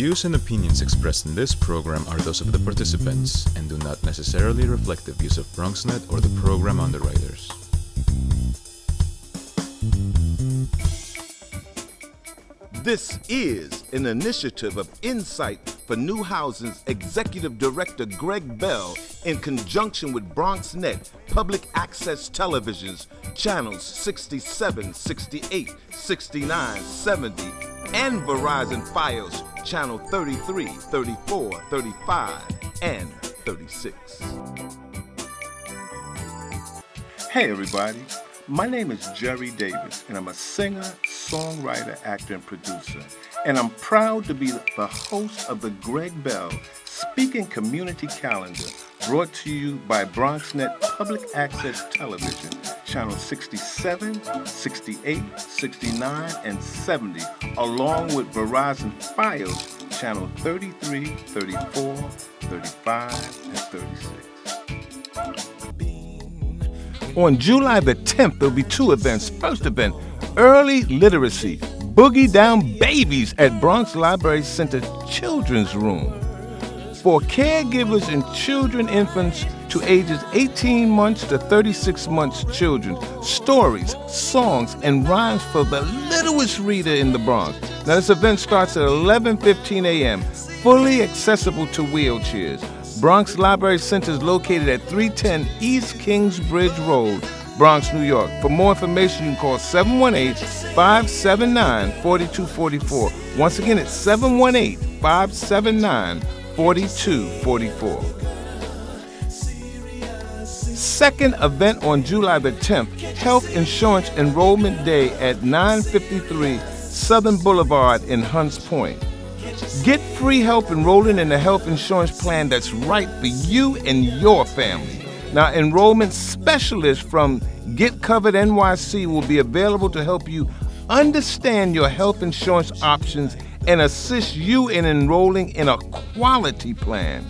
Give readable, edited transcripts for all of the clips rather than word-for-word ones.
views and opinions expressed in this program are those of the participants and do not necessarily reflect the views of BronxNet or the program underwriters. This is an initiative of Insight for New Housing's Executive Director Greg Bell in conjunction with BronxNet Public Access Television's channels 67, 68, 69, 70, and Verizon Fios channel 33, 34, 35, and 36. Hey everybody. My name is Jerry Davis, and I'm a singer, songwriter, actor, and producer. And I'm proud to be the host of the Greg Bell Speaking Community Calendar, brought to you by BronxNet Public Access Television, Channel 67, 68, 69, and 70, along with Verizon Fios, Channel 33, 34, 35, and 36. On July the 10th, there'll be two events. First event, Early Literacy, Boogie Down Babies at Bronx Library Center Children's Room. For caregivers and children, infants to ages 18 months to 36 months children, stories, songs, and rhymes for the littlest reader in the Bronx. Now this event starts at 11:15 a.m., fully accessible to wheelchairs. Bronx Library Center is located at 310 East Kingsbridge Road, Bronx, New York. For more information, you can call 718-579-4244. Once again, it's 718-579-4244. Second event on July the 10th, Health Insurance Enrollment Day at 953 Southern Boulevard in Hunts Point. Get free help enrolling in a health insurance plan that's right for you and your family. Now, enrollment specialists from Get Covered NYC will be available to help you understand your health insurance options and assist you in enrolling in a quality plan.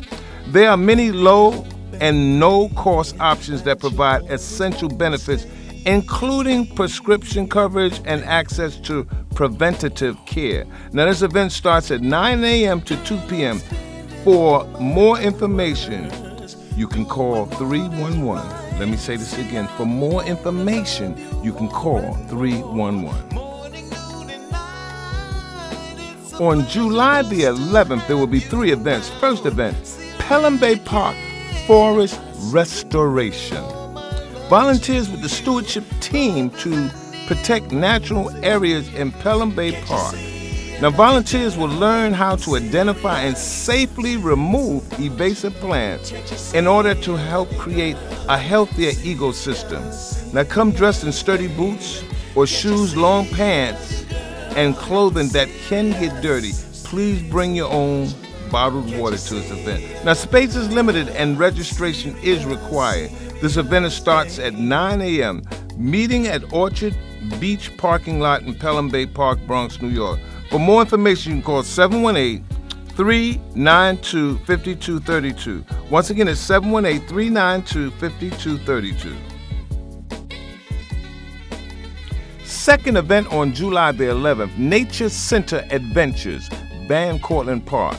There are many low and no-cost options that provide essential benefits, including prescription coverage and access to preventative care. Now this event starts at 9 a.m. to 2 p.m. For more information, you can call 311. Let me say this again. For more information, you can call 311. On July the 11th, there will be three events. First event, Pelham Bay Park Forest Restoration. Volunteers with the stewardship team to protect natural areas in Pelham Bay Park. Now volunteers will learn how to identify and safely remove invasive plants in order to help create a healthier ecosystem. Now come dressed in sturdy boots or shoes, long pants, and clothing that can get dirty. Please bring your own bottled water to this event. Now space is limited and registration is required. This event starts at 9 a.m. Meeting at Orchard Beach parking lot in Pelham Bay Park, Bronx, New York. For more information, you can call 718-392-5232. Once again, it's 718-392-5232. Second event on July the 11th, Nature Center Adventures, Van Cortlandt Park.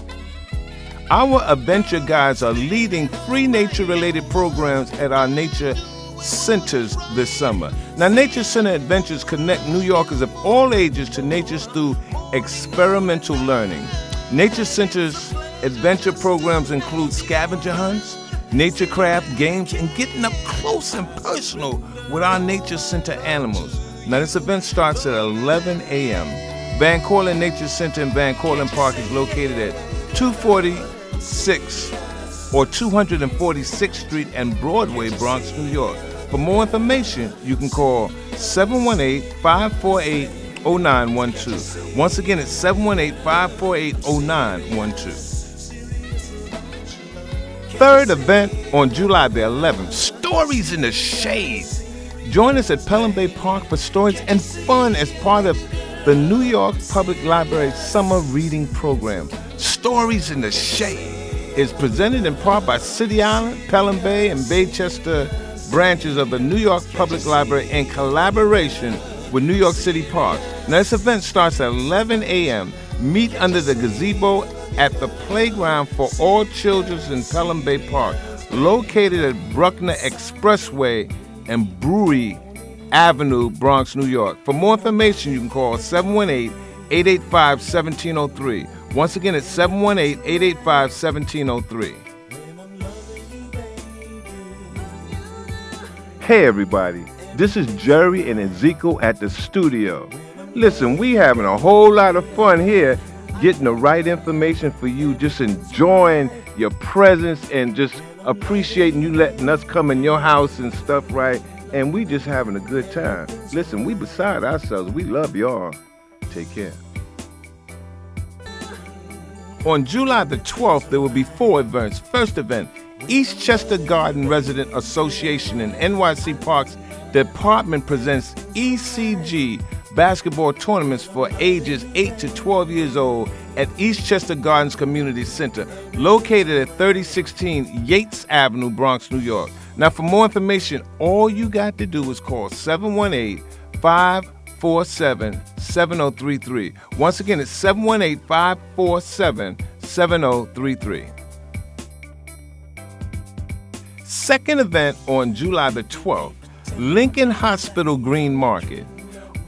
Our adventure guides are leading free nature-related programs at our nature centers this summer. Now, Nature Center Adventures connect New Yorkers of all ages to nature through experimental learning. Nature Center's adventure programs include scavenger hunts, nature craft, games, and getting up close and personal with our Nature Center animals. Now, this event starts at 11 a.m. Van Cortlandt Nature Center in Van Cortlandt Park is located at 246 or 246th Street and Broadway, Bronx, New York. For more information, you can call 718-548-0912. Once again, it's 718-548-0912. Third event on July the 11th, Stories in the Shade. Join us at Pelham Bay Park for stories and fun as part of the New York Public Library Summer Reading Program. Stories in the Shade is presented in part by City Island, Pelham Bay, and Baychester branches of the New York Public Library in collaboration with New York City Parks. Now this event starts at 11 a.m. Meet under the gazebo at the playground for all children in Pelham Bay Park, located at Bruckner Expressway and Brewery Avenue, Bronx, New York. For more information, you can call 718-885-1703. Once again, it's 718-885-1703. Hey everybody, this is Jerry and Ezekiel at the studio. Listen, we having a whole lot of fun here getting the right information for you, just enjoying your presence and just appreciating you letting us come in your house and stuff, right? And we just having a good time. Listen, we beside ourselves. We love y'all. Take care. On July the 12th, there will be 4 events. First event, Eastchester Garden Resident Association and NYC Parks Department presents ECG basketball tournaments for ages 8 to 12 years old at Eastchester Gardens Community Center, located at 3016 Yates Avenue, Bronx, New York. Now, for more information, all you got to do is call 718-547-7033. Once again, it's 718-547-7033. Second event on July the 12th, Lincoln Hospital Green Market.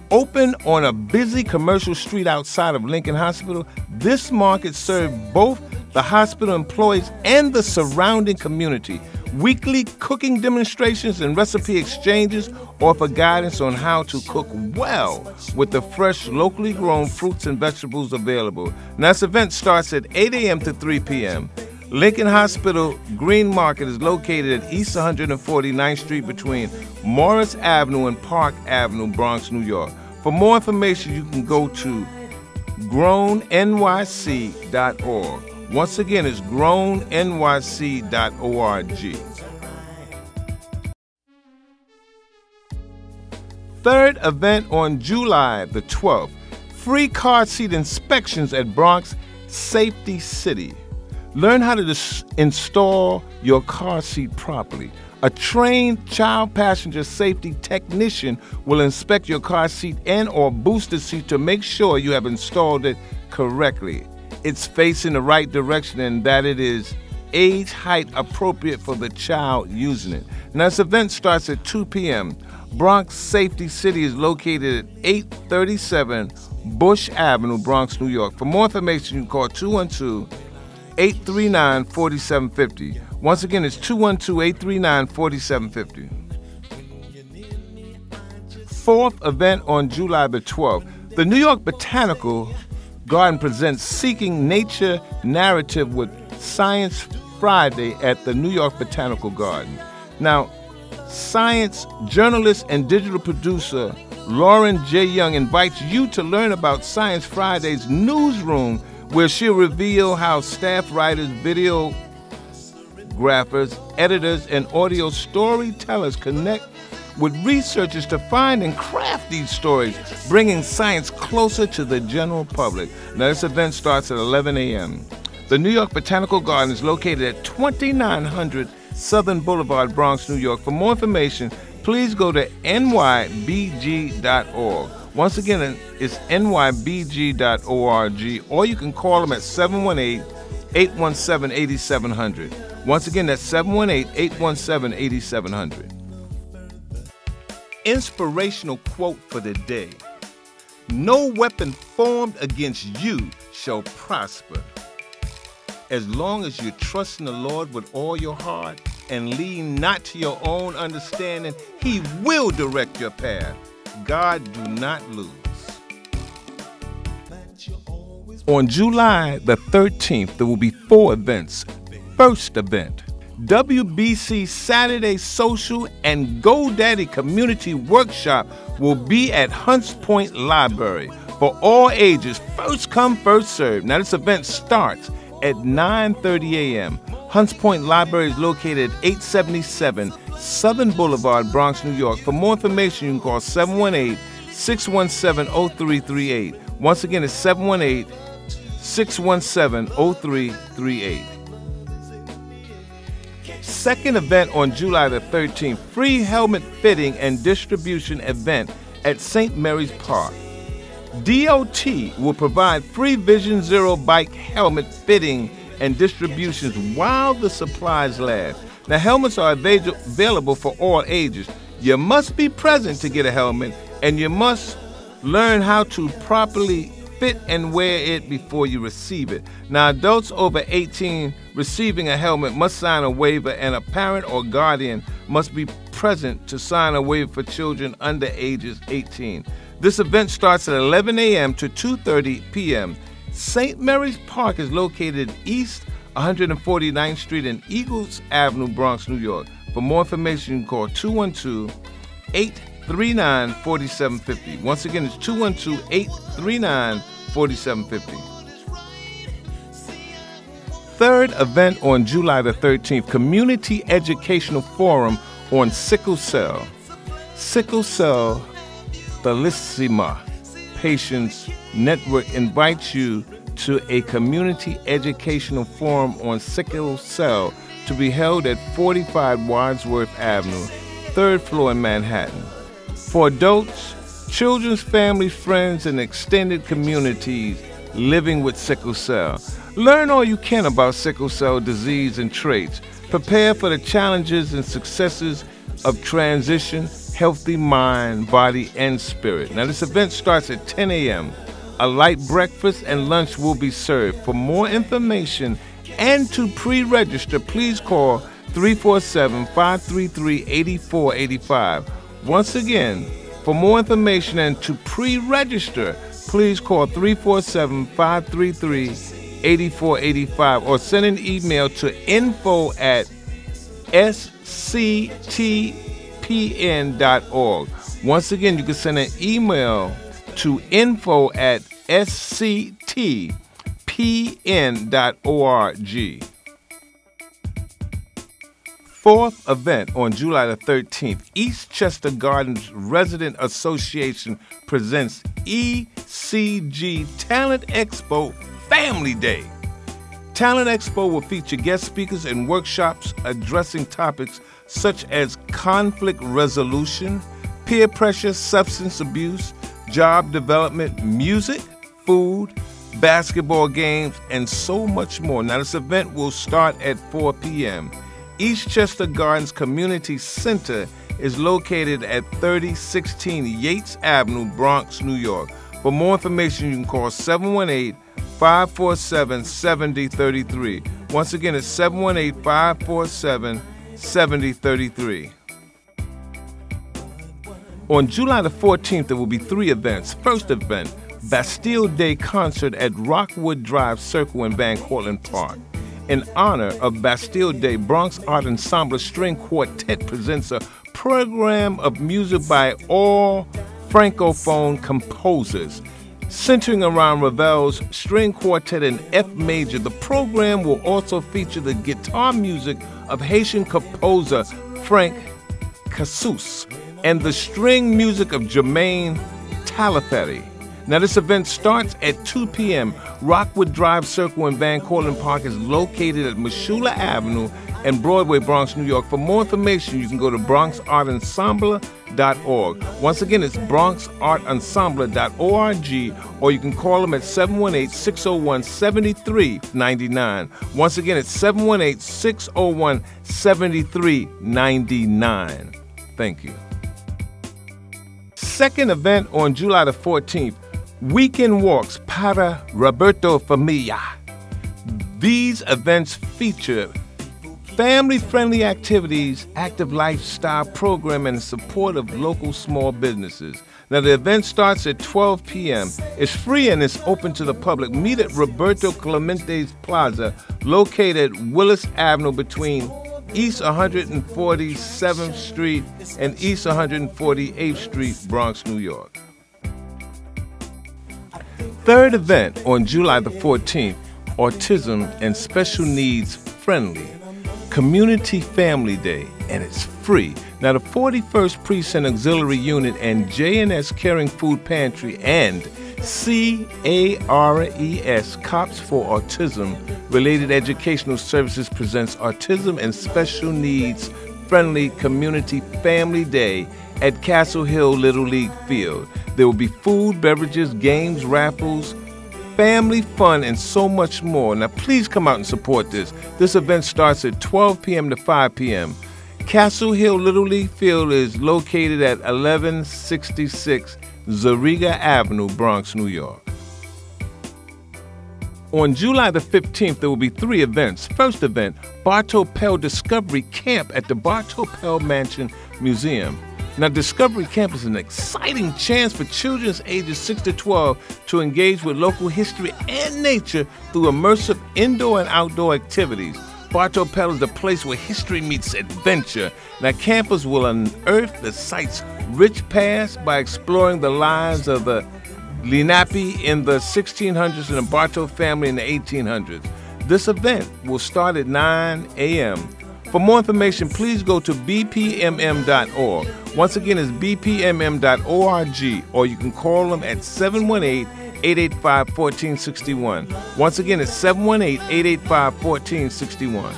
Open on a busy commercial street outside of Lincoln Hospital, this market serves both the hospital employees and the surrounding community. Weekly cooking demonstrations and recipe exchanges offer guidance on how to cook well with the fresh, locally grown fruits and vegetables available. Now, this event starts at 8 a.m. to 3 p.m. Lincoln Hospital Green Market is located at East 149th Street between Morris Avenue and Park Avenue, Bronx, New York. For more information, you can go to GrownNYC.org. Once again, it's GrownNYC.org. Third event on July the 12th, free car seat inspections at Bronx Safety City. Learn how to install your car seat properly. A trained child passenger safety technician will inspect your car seat and or booster seat to make sure you have installed it correctly. It's facing the right direction and that it is age height appropriate for the child using it. Now, this event starts at 2 p.m. Bronx Safety City is located at 837 Bush Avenue, Bronx, New York. For more information, you can call 212-839-4750. Once again, it's 212-839-4750. Fourth event on July the 12th. The New York Botanical Garden presents Seeking Nature Narrative with Science Friday at the New York Botanical Garden. Now, science journalist and digital producer Lauren J. Young invites you to learn about Science Friday's newsroom, where she'll reveal how staff writers, videographers, editors, and audio storytellers connect with researchers to find and craft these stories, bringing science closer to the general public. Now, this event starts at 11 a.m. The New York Botanical Garden is located at 2900 Southern Boulevard, Bronx, New York. For more information, please go to nybg.org. Once again, it's nybg.org, or you can call them at 718-817-8700. Once again, that's 718-817-8700. Inspirational quote for the day. No weapon formed against you shall prosper. As long as you trust in the Lord with all your heart and lean not to your own understanding, He will direct your path. God do not lose. On July the 13th, there will be 4 events. First event, WBC Saturday Social and GoDaddy Community Workshop will be at Hunts Point Library for all ages. First come, first serve. Now, this event starts at 9:30 a.m. Hunts Point Library is located at 877 Southern Boulevard, Bronx, New York. For more information, you can call 718-617-0338. Once again, it's 718-617-0338. Second event on July the 13th, free helmet fitting and distribution event at St. Mary's Park. DOT will provide free Vision Zero bike helmet fitting and distributions while the supplies last. Now, helmets are available for all ages. You must be present to get a helmet, and you must learn how to properly fit and wear it before you receive it. Now, adults over 18 receiving a helmet must sign a waiver, and a parent or guardian must be present to sign a waiver for children under ages 18. This event starts at 11 a.m. to 2:30 p.m. St. Mary's Park is located east 149th Street and Eagles Avenue, Bronx, New York. For more information, you can call 212-839-4750. Once again, it's 212-839-4750. Third event on July the 13th, Community Educational Forum on Sickle Cell Thalassemia Patients Network invites you to a community educational forum on sickle cell to be held at 45 Wadsworth Avenue, 3rd floor in Manhattan. For adults, children's families, friends, and extended communities living with sickle cell. Learn all you can about sickle cell disease and traits. Prepare for the challenges and successes of transition, healthy mind, body, and spirit. Now, this event starts at 10 a.m. A light breakfast and lunch will be served. For more information and to pre-register, please call 347-533-8485. Once again, for more information and to pre-register, please call 347-533-8485 or send an email to info@sctpn.org. Once again, you can send an email to info@sctpn.org. Fourth event on July the 13th, Eastchester Gardens Resident Association presents ECG Talent Expo Family Day. Talent Expo will feature guest speakers and workshops addressing topics such as conflict resolution, peer pressure, substance abuse, job development, music, food, basketball games, and so much more. Now, this event will start at 4 p.m. Eastchester Gardens Community Center is located at 3016 Yates Avenue, Bronx, New York. For more information, you can call 718-547-7033. Once again, it's 718-547-7033. On July the 14th, there will be three events. First event, Bastille Day concert at Rockwood Drive Circle in Van Cortlandt Park. In honor of Bastille Day, Bronx Art Ensemble String Quartet presents a program of music by all Francophone composers. Centering around Ravel's String Quartet in F major, the program will also feature the guitar music of Haitian composer Frank Casus and the string music of Germaine Talaferi. Now, this event starts at 2 p.m. Rockwood Drive Circle in Van Cortlandt Park is located at Meshulah Avenue and Broadway, Bronx, New York. For more information, you can go to BronxArtEnsemble.org. Once again, it's BronxArtEnsemble.org, or you can call them at 718-601-7399. Once again, it's 718-601-7399. Thank you. Second event on July the 14th, Weekend Walks para Roberto Familia. These events feature family-friendly activities, active lifestyle program, and support of local small businesses. Now, the event starts at 12 p.m. It's free and it's open to the public. Meet at Roberto Clemente's Plaza, located at Willis Avenue between East 147th Street and East 148th Street, Bronx, New York. Third event on July the 14th, Autism and Special Needs Friendly Community Family Day, and it's free. Now, the 41st Precinct Auxiliary Unit and J&S Caring Food Pantry and CARES, Cops for Autism Related Educational Services presents Autism and Special Needs friendly community family day at Castle Hill Little League Field. There will be food, beverages, games, raffles, family fun, and so much more. Now, please come out and support this. This event starts at 12 p.m. to 5 p.m. Castle Hill Little League Field is located at 1166 Zariga Avenue, Bronx, New York. On July the 15th, there will be three events. First event, Bartow Pell Discovery Camp at the Bartow Pell Mansion Museum. Now, Discovery Camp is an exciting chance for children ages 6 to 12 to engage with local history and nature through immersive indoor and outdoor activities. Bartow Pell is the place where history meets adventure. Now, campers will unearth the site's rich past by exploring the lives of the Lenape in the 1600s and the Bartow family in the 1800s. This event will start at 9 a.m. For more information, please go to bpmm.org. Once again, it's bpmm.org, or you can call them at 718-885-1461. Once again, it's 718-885-1461.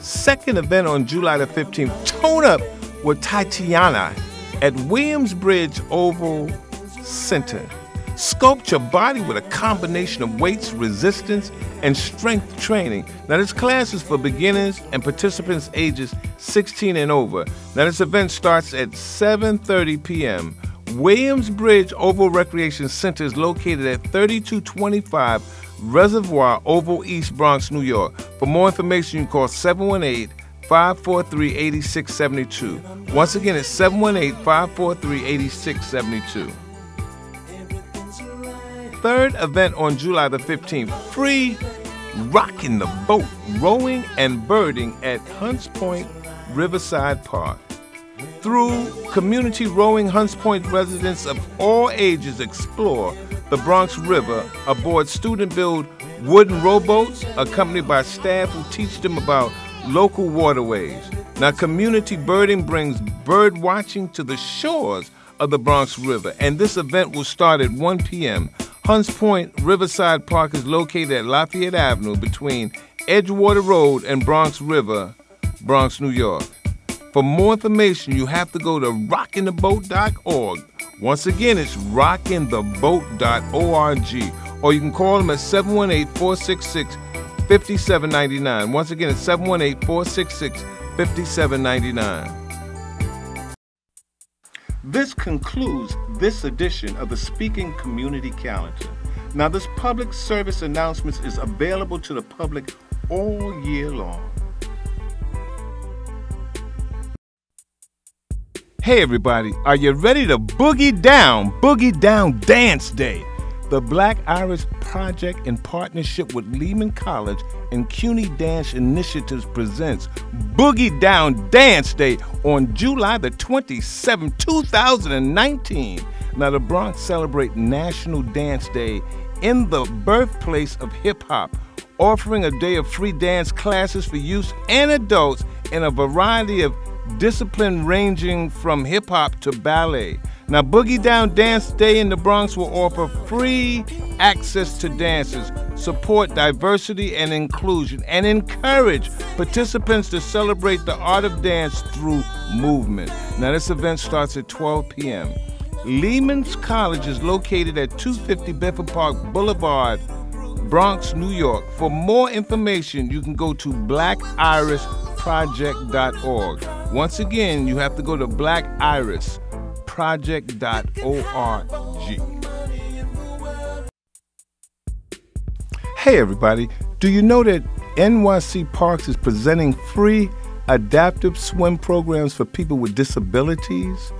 Second event on July the 15th, Tone Up with Tatiana at Williamsbridge Oval Center. Sculpt your body with a combination of weights, resistance, and strength training. Now, this class is for beginners and participants ages 16 and over. Now, this event starts at 7:30 p.m. Williamsbridge Oval Recreation Center is located at 3225 Reservoir Oval, East Bronx, New York. For more information, you can call 718-543-8672. Once again, it's 718-543-8672. Third event on July the 15th, free rocking the boat, rowing and birding at Hunts Point Riverside Park. Through community rowing, Hunts Point residents of all ages explore the Bronx River aboard student-built wooden rowboats, accompanied by staff who teach them about local waterways. Now, community birding brings bird watching to the shores of the Bronx River, and this event will start at 1 p.m. Hunts Point Riverside Park is located at Lafayette Avenue between Edgewater Road and Bronx River, Bronx, New York. For more information, you have to go to rockintheboat.org. Once again, it's rockintheboat.org, or you can call them at 718-466-5799. Once again, it's 718-466-5799. This concludes this edition of the Speaking Community Calendar. Now, this public service announcement is available to the public all year long. Hey everybody, are you ready to boogie down? Boogie Down Dance Day. The Black Iris Project, in partnership with Lehman College and CUNY Dance Initiatives, presents Boogie Down Dance Day on July the 27th, 2019. Now, the Bronx celebrates National Dance Day in the birthplace of hip-hop, offering a day of free dance classes for youth and adults in a variety of discipline ranging from hip-hop to ballet. Now, Boogie Down Dance Day in the Bronx will offer free access to dances, support diversity and inclusion, and encourage participants to celebrate the art of dance through movement. Now, this event starts at 12 p.m. Lehman's College is located at 250 Bedford Park Boulevard, Bronx, New York. For more information, you can go to blackirisproject.org. Once again, you have to go to blackirisproject.org. Hey everybody, do you know that NYC Parks is presenting free adaptive swim programs for people with disabilities?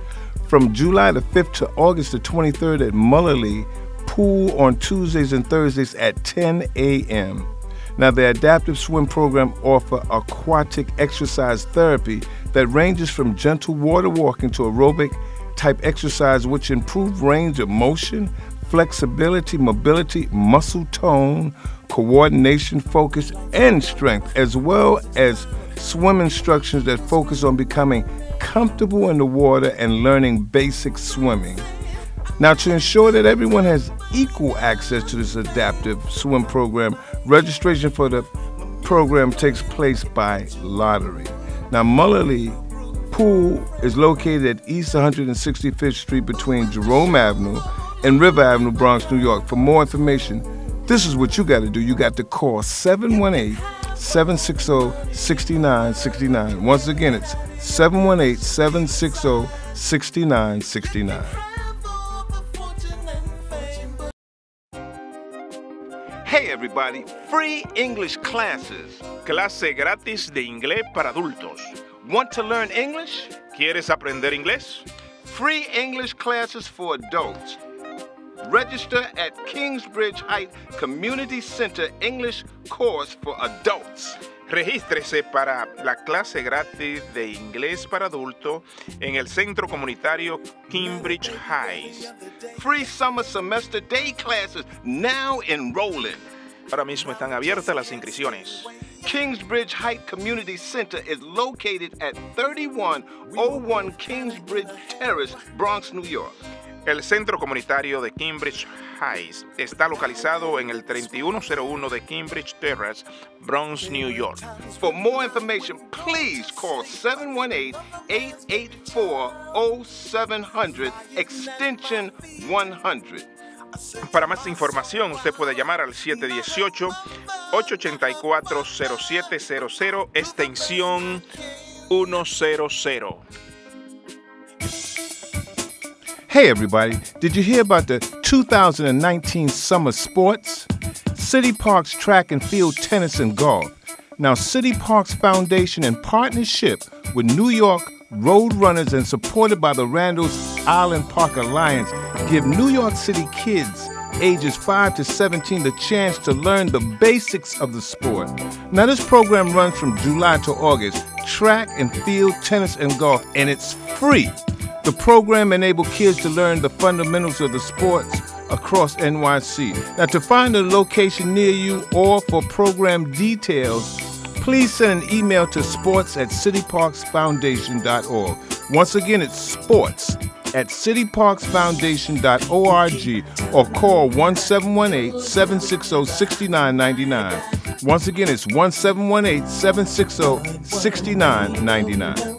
From July the 5th to August the 23rd at Mullerly Pool on Tuesdays and Thursdays at 10 a.m. Now, the adaptive swim program offers aquatic exercise therapy that ranges from gentle water walking to aerobic type exercise, which improve range of motion, flexibility, mobility, muscle tone, coordination, focus, and strength, as well as swim instructions that focus on becoming comfortable in the water and learning basic swimming. Now, to ensure that everyone has equal access to this adaptive swim program, registration for the program takes place by lottery. Now, Mullerly Pool is located at East 165th Street between Jerome Avenue and River Avenue, Bronx, New York. For more information, this is what you got to do. You got to call 718-760-6969. Once again, it's 718-760-6969. Hey everybody, free English classes. Clase gratis de inglés para adultos. Want to learn English? ¿Quieres aprender inglés? Free English classes for adults. Register at Kingsbridge Heights Community Center English course for adults. Regístrese para la clase gratis de inglés para adulto en el centro comunitario Kingsbridge Heights. Free summer semester day classes now enrolling. Ahora mismo están abiertas las inscripciones. Kingsbridge Heights Community Center is located at 3101 Kingsbridge Terrace, Bronx, New York. El centro comunitario de Kingsbridge Heights está localizado en el 3101 de Kingsbridge Terrace, Bronx, New York. For more information, please call 718-884-0700, extension 100. Para más información, usted puede llamar al 718-884-0700, extensión 100. Hey everybody, did you hear about the 2019 summer sports? City Parks Track and Field Tennis and Golf. Now City Parks Foundation, in partnership with New York Road Runners and supported by the Randall's Island Park Alliance, give New York City kids ages 5 to 17 the chance to learn the basics of the sport. Now this program runs from July to August, track and field tennis and golf, and it's free. The program enables kids to learn the fundamentals of the sports across NYC. Now, to find a location near you or for program details, please send an email to sports@cityparksfoundation.org. Once again, it's sports@cityparksfoundation.org or call 1-718-760-6999. Once again, it's 1-718-760-6999.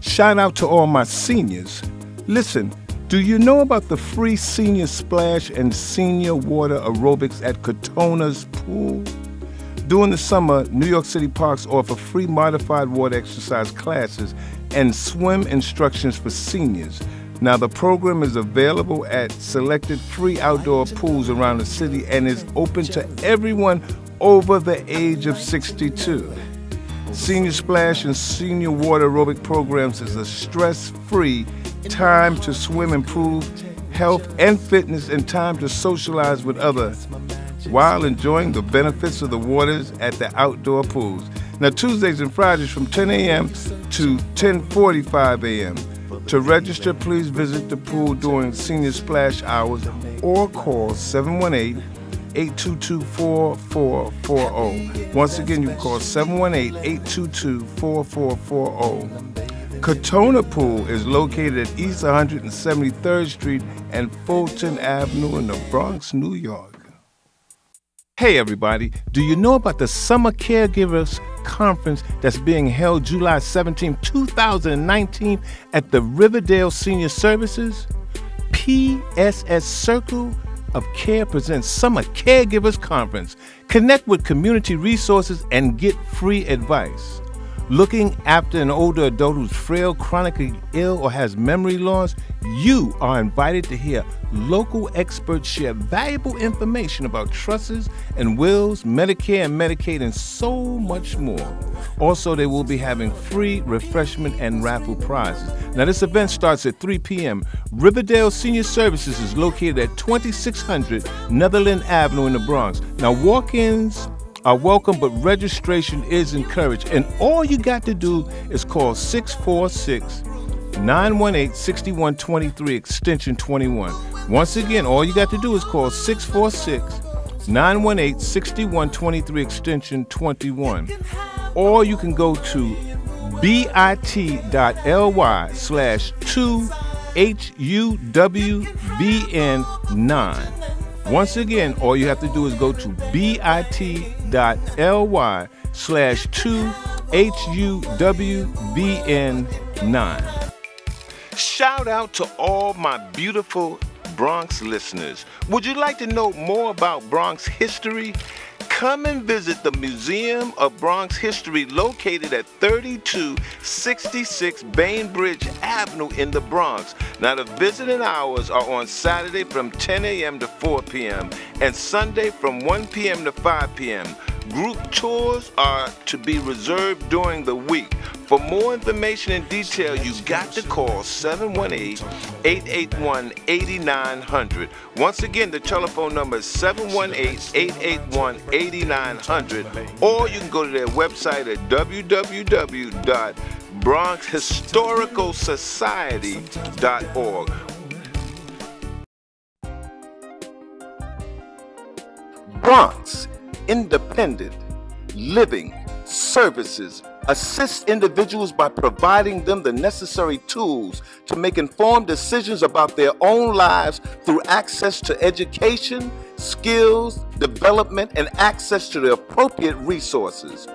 Shout out to all my seniors. Listen, do you know about the free senior splash and senior water aerobics at Katona's Pool? During the summer, New York City Parks offer free modified water exercise classes and swim instructions for seniors. Now the program is available at selected free outdoor pools around the city and is open to everyone over the age of 62. Senior Splash and Senior Water Aerobic Programs is a stress-free time to swim, improve health and fitness, and time to socialize with others while enjoying the benefits of the waters at the outdoor pools. Now, Tuesdays and Fridays from 10 a.m. to 10:45 a.m. To register, please visit the pool during Senior Splash hours or call 718-822-4440. Once again, you call 718-822-4440. Katona Pool is located at East 173rd Street and Fulton Avenue in the Bronx, New York. Hey everybody, do you know about the Summer Caregivers Conference that's being held July 17, 2019 at the Riverdale Senior Services? PSS Circle of Care presents Summer Caregivers Conference. Connect with community resources and get free advice. Looking after an older adult who's frail, chronically ill, or has memory loss? You are invited to hear local experts share valuable information about trusts and wills, Medicare and Medicaid, and so much more. Also, they will be having free refreshment and raffle prizes. Now, this event starts at 3 p.m. Riverdale Senior Services is located at 2600 Netherland Avenue in the Bronx. Now, walk-ins are welcome, but registration is encouraged. And all you got to do is call 646-918-6123, extension 21. Once again, all you got to do is call 646-918-6123, extension 21. Or you can go to bit.ly/2HUWBN9. Once again, all you have to do is go to bit.ly/2HUWBN9. Shout out to all my beautiful Bronx listeners. Would you like to know more about Bronx history? Come and visit the Museum of Bronx History located at 3266 Bainbridge Avenue in the Bronx. Now the visiting hours are on Saturday from 10 a.m. to 4 p.m. and Sunday from 1 p.m. to 5 p.m. Group tours are to be reserved during the week. For more information and detail, you've got to call 718-881-8900. Once again, the telephone number is 718-881-8900. Or you can go to their website at www.bronxhistoricalsociety.org. Bronx Independent Living Services assists individuals by providing them the necessary tools to make informed decisions about their own lives through access to education, skills, development, and access to the appropriate resources.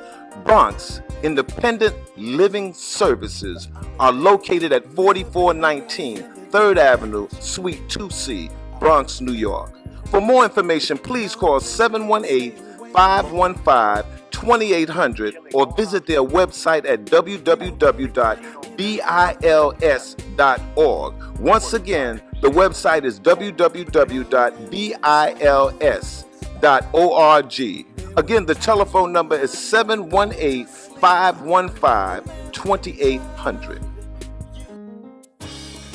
Bronx Independent Living Services are located at 4419 3rd Avenue, Suite 2C, Bronx, New York. For more information, please call 718-515-2800 or visit their website at www.bils.org. Once again, the website is www.bils.org. Again, the telephone number is 718-515-2800.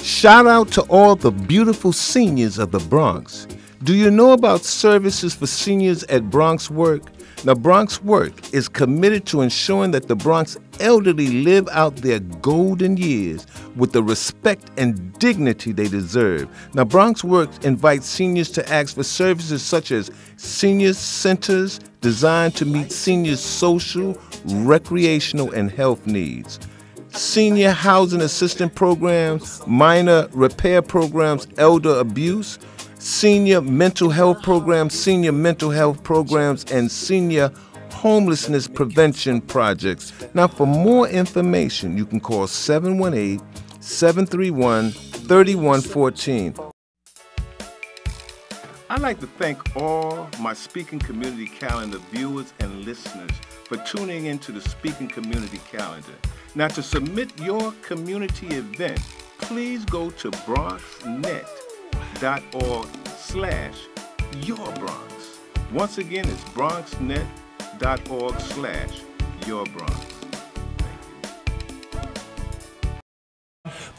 Shout out to all the beautiful seniors of the Bronx. Do you know about services for seniors at BronxWorks? Now, BronxWorks is committed to ensuring that the Bronx elderly live out their golden years with the respect and dignity they deserve. Now, BronxWorks invites seniors to ask for services such as senior centers designed to meet seniors' social, recreational, and health needs, senior housing assistance programs, minor repair programs, elder abuse, senior mental health programs, and senior homelessness prevention projects. Now, for more information, you can call 718-731-3114. I'd like to thank all my Speaking Community Calendar viewers and listeners for tuning into the Speaking Community Calendar. Now, to submit your community event, please go to BronxNet.org/yourbronx. Once again, it's BronxNet.org/yourbronx.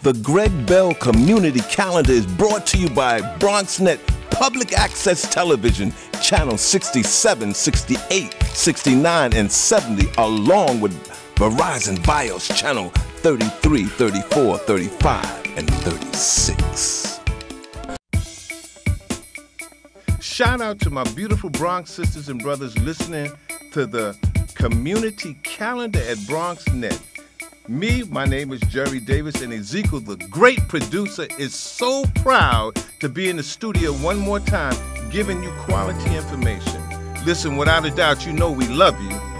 The Greg Bell Community Calendar is brought to you by BronxNet Public Access Television, Channel 67, 68, 69, and 70, along with Verizon Fios, Channel 33, 34, 35, and 36. Shout out to my beautiful Bronx sisters and brothers listening to the community calendar at BronxNet. My name is Jerry Davis, and Ezekiel, the great producer, is so proud to be in the studio one more time, giving you quality information. Listen, without a doubt, you know we love you.